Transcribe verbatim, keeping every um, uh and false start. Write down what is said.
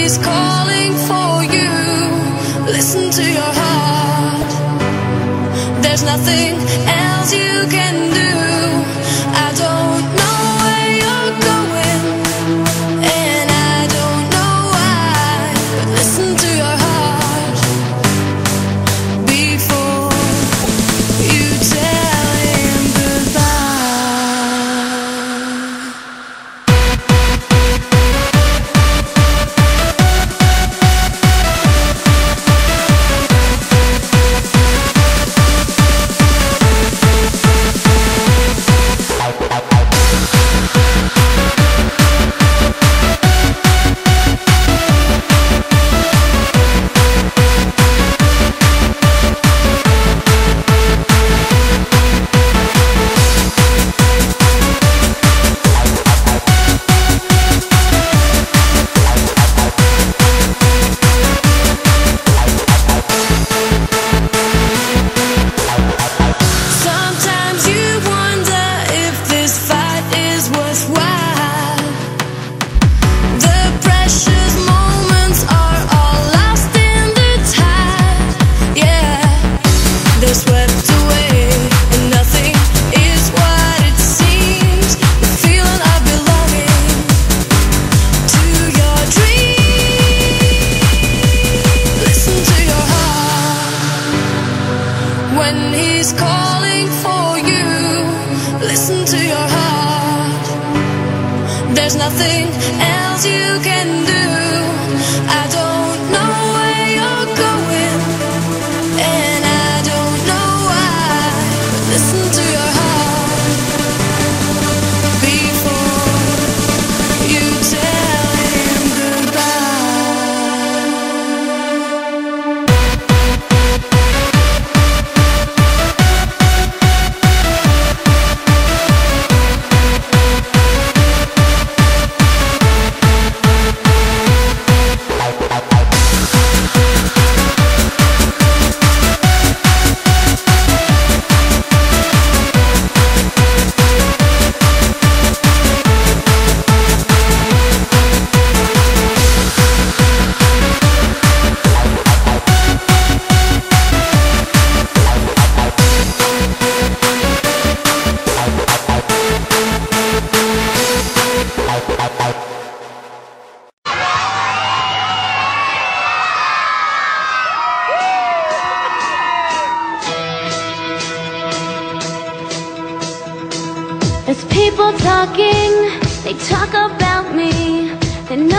is calling for you. Listen to your heart. There's nothing else you can do. I don't know where you're going, and I don't know why, but listen to your heart before you tell him goodbye. When he's calling for you, listen to your heart. There's nothing else you can do. I don't know where you're going, and I don't know why, but listen to your heart before you tell him goodbye. There's people talking, they talk about me, they know